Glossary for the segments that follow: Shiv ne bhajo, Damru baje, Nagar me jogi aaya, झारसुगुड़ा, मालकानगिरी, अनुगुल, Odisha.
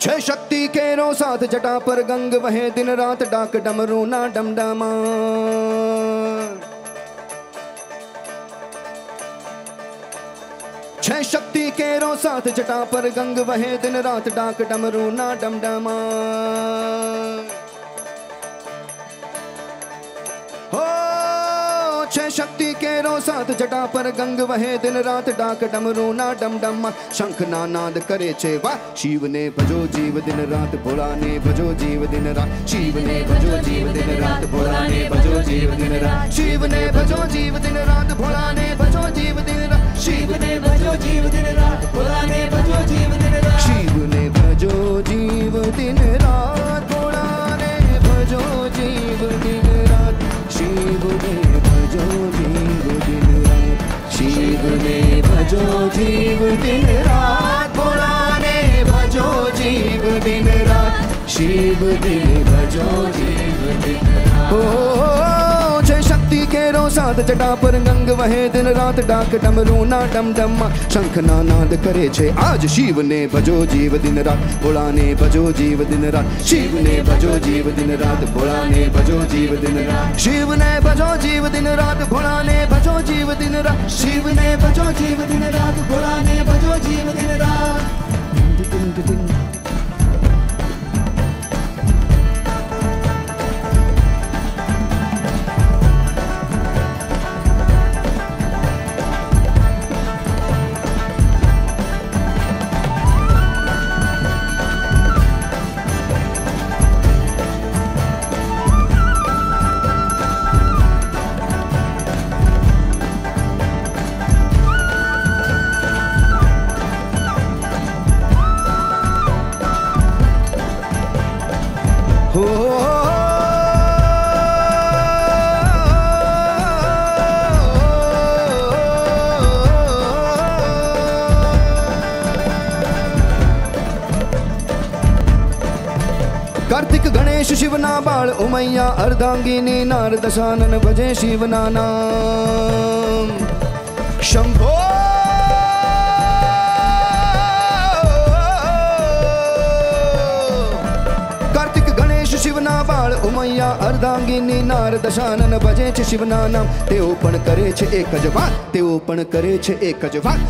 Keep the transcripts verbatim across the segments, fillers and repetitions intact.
छह शक्ति के रो साथ जटा पर गंग वहे दिन रात डाक डमरू ना डमडमा। छह शक्ति के रो साथ जटा पर गंग वहे दिन रात डाक डमरू ना डमडमा। छह शक्ति के रो साथ जटा पर गंग वहे दिन रात डाक डमरू ना डमडमा। शंख ना नाद करे छेवा शिव ने भजो जीव दिन रात भोला ने भजो जीव दिन रात। शिव ने भजो जीव दिन रात भोला ने भजो जीव दिन रात। शिव ने भजो जीव दिन रात भोला ने भजो जीव दिन रात। शिव ने भजो जीव दिन रात भोला ने भजो जीव दिन रात। शिव ने भजो जीव दिन रात भोला ने भजो जीव दिन रात। शिव ने शिव ने भजो जीव दिन रात भोला ने भजो जीव दिन रात। शिव ने भजो जीव दिन रात। ओ जय शक्ति के रो साथ जटा पर गंग वहे दिन रात डाक डमरू ना डमडमा। शंख ना नाद करे छे आज शिव ने भजो जीव दिन रात भोला ने भजो जीव दिन रात। शिव ने भजो जीव दिन रात भोला ने भजो जीव दिन रात। शिव ने भजो जीव दिन रात भोला ने भजो जीव दिन रात। शिव ने भजो जीव दिन रात भोला ने भजो जीव दिन कार्तिक गणेश शिवना बाल उमैया अर्धांगिनी नारदशानन भजे शिवना नाम। शंभो कार्तिक गणेश शिवना बाल उमैया अर्धांगिनी नारदशानन भजे छ शिवना नाम। तेओ पण करे छ एक ज वात तेओ पण करे छ एक ज वात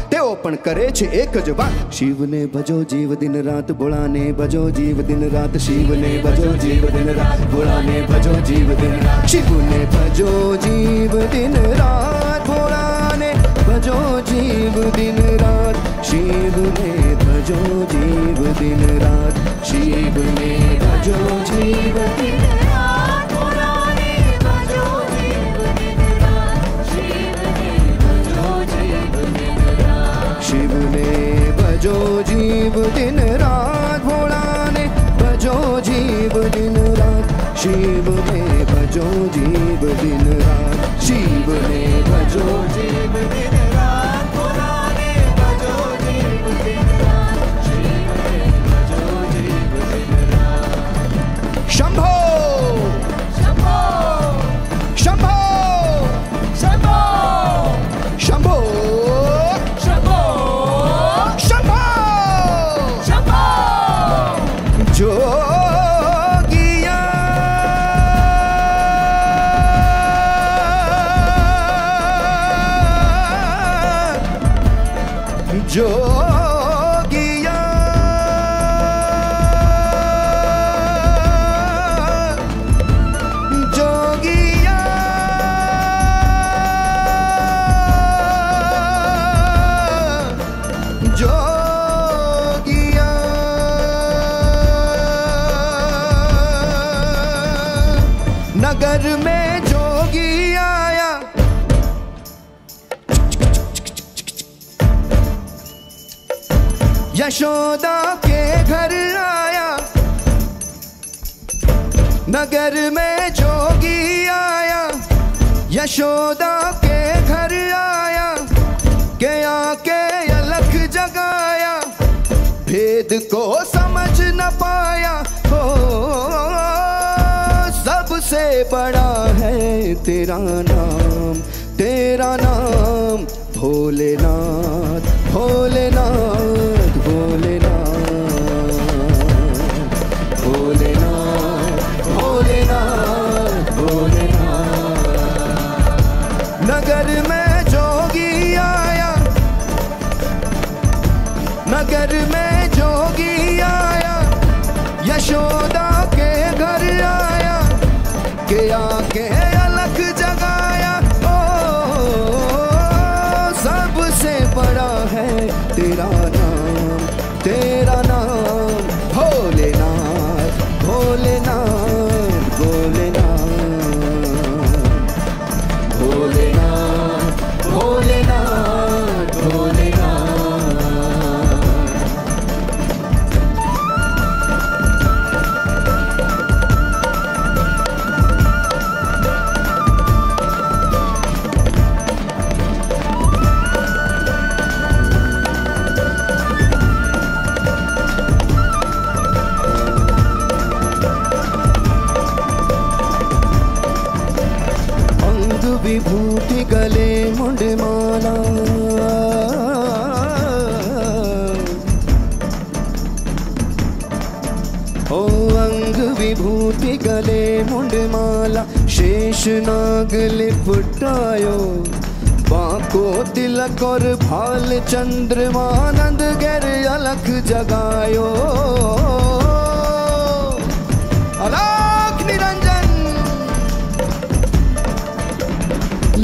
पण करे छे एक ज बात। शिव ने भजो जीव दिन रात भोला ने भजो जीव दिन रात। शिव ने भजो जीव दिन रात भोला ने भजो जीव दिन रात। शिव ने भजो जीव दिन रात भोला ने भजो जीव दिन रात। शिव ने भजो जीव दिन रात। शिव ने भजो जीव दिन रात भोला ने भजो जीव दिन रात। शिव ने भजो जीव दिन रात। शिव ने भजो जीव दिन रात भोला ने भजो जीव दिन रात। शिव ने भजो जीव दिन रात। शिव ने भजो जीव दिन रात भोला ने भजो जीव दिन रात। शिव ने भजो जीव दिन रात। शंभो शंभो शंभो शंभो शंभो जोगिया जोगिया जोगिया नगर में जोगी आया। यशोदा के घर आया नगर में जोगी आया। यशोदा के घर आया के आके अलख जगाया। भेद को समझ न पाया हो सबसे बड़ा है तेरा नाम। तेरा नाम भोलेनाथ भोलेनाथ भोलेनाथ। यशोदा के घर आया के आके अलग जगाया। ओ सबसे बड़ा है तेरा नाम, तेरा नाम भोलेनाथ, भोलेनाथ, भोलेनाथ, भोलेनाथ, भोलेनाथ, भोलेनाथ। विभूति गले मुंड माला, ओ अंग विभूति गले मुंड माला। शेष नाग लिपटायो बाको तिलक और भाल, चंद्रमानंद गैर अलख जगायो।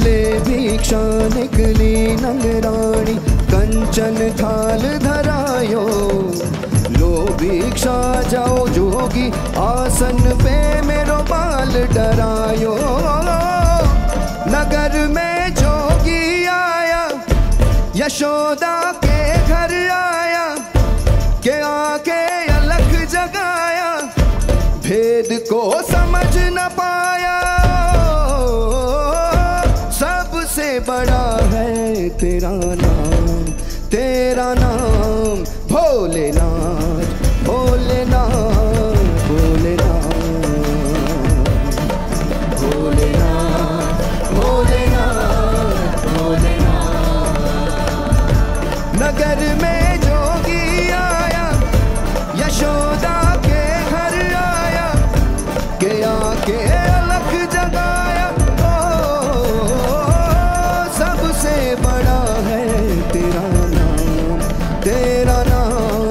ले भिक्षा निकली नंगराणी, कंचन थाल धरायो। लो भिक्षा जाओ जोगी, आसन पे मेरो बाल डरायो। नगर में जोगी आया, यशोदा के घर आया के आके अलग जगाया। भेद को समझ न पाया, बड़ा है तेरा नाम, तेरा नाम भोलेनाथ, भोलेनाथ, भोलेनाथ, भोलेनाथ, भोलेनाथ, भोलेनाथ। नगर में जोगी आया, यशोदा के घर आया के आके अलग जगाया। तेरा नाम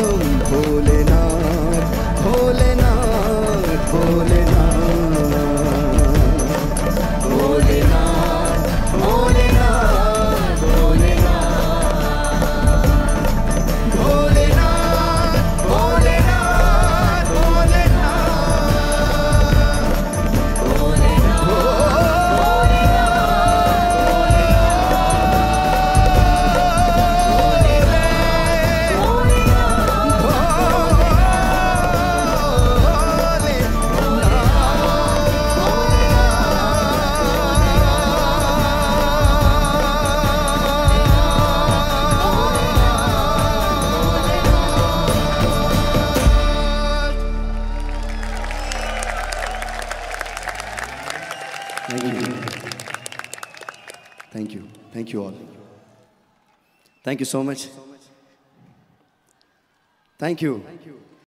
Bholenath, Bholenath, Bholenath, Bholenath, Bholenath, Bholenath, Bholenath, Bholenath, Bholenath, Bholenath, Bholenath. Thank you. Thank you all. Thank you so much. Thank you.